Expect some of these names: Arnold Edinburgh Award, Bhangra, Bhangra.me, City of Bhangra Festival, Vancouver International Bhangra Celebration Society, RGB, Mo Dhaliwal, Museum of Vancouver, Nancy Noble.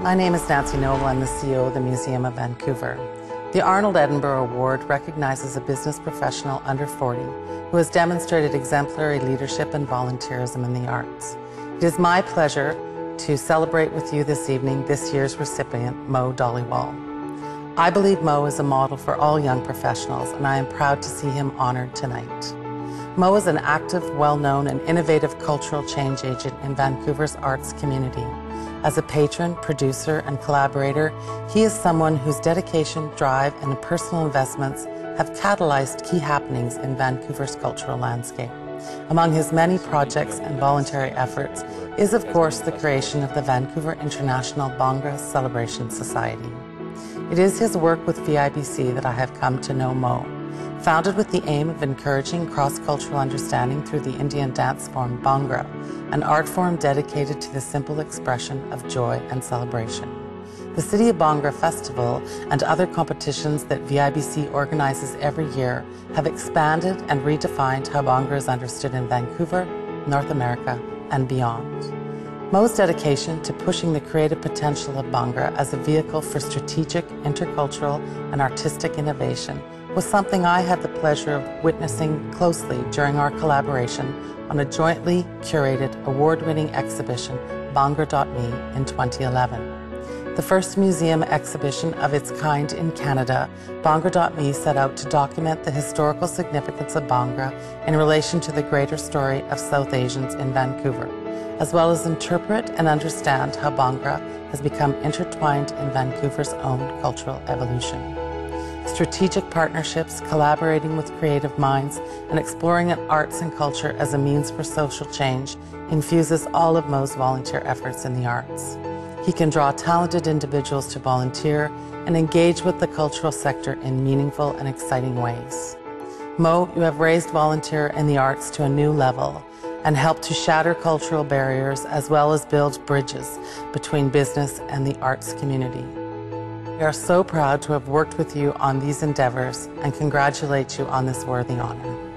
My name is Nancy Noble. I'm the CEO of the Museum of Vancouver. The Arnold Edinburgh Award recognizes a business professional under 40 who has demonstrated exemplary leadership and volunteerism in the arts. It is my pleasure to celebrate with you this evening this year's recipient, Mo Dhaliwal. I believe Mo is a model for all young professionals, and I am proud to see him honored tonight. Mo is an active, well-known and innovative cultural change agent in Vancouver's arts community. As a patron, producer and collaborator, he is someone whose dedication, drive and personal investments have catalyzed key happenings in Vancouver's cultural landscape. Among his many projects and voluntary efforts is, of course, the creation of the Vancouver International Bhangra Celebration Society. It is his work with VIBC that I have come to know Mo. Founded with the aim of encouraging cross-cultural understanding through the Indian dance form Bhangra, an art form dedicated to the simple expression of joy and celebration. The City of Bhangra Festival and other competitions that VIBC organizes every year have expanded and redefined how Bhangra is understood in Vancouver, North America, and beyond. Mo's dedication to pushing the creative potential of Bhangra as a vehicle for strategic, intercultural, and artistic innovation was something I had the pleasure of witnessing closely during our collaboration on a jointly curated, award-winning exhibition, Bhangra.me, in 2011. The first museum exhibition of its kind in Canada, Bhangra.me set out to document the historical significance of Bhangra in relation to the greater story of South Asians in Vancouver, as well as interpret and understand how Bhangra has become intertwined in Vancouver's own cultural evolution. Strategic partnerships, collaborating with creative minds, and exploring arts and culture as a means for social change infuses all of Mo's volunteer efforts in the arts. He can draw talented individuals to volunteer and engage with the cultural sector in meaningful and exciting ways. Mo, you have raised volunteer in the arts to a new level and helped to shatter cultural barriers as well as build bridges between business and the arts community. We are so proud to have worked with you on these endeavors and congratulate you on this worthy honor.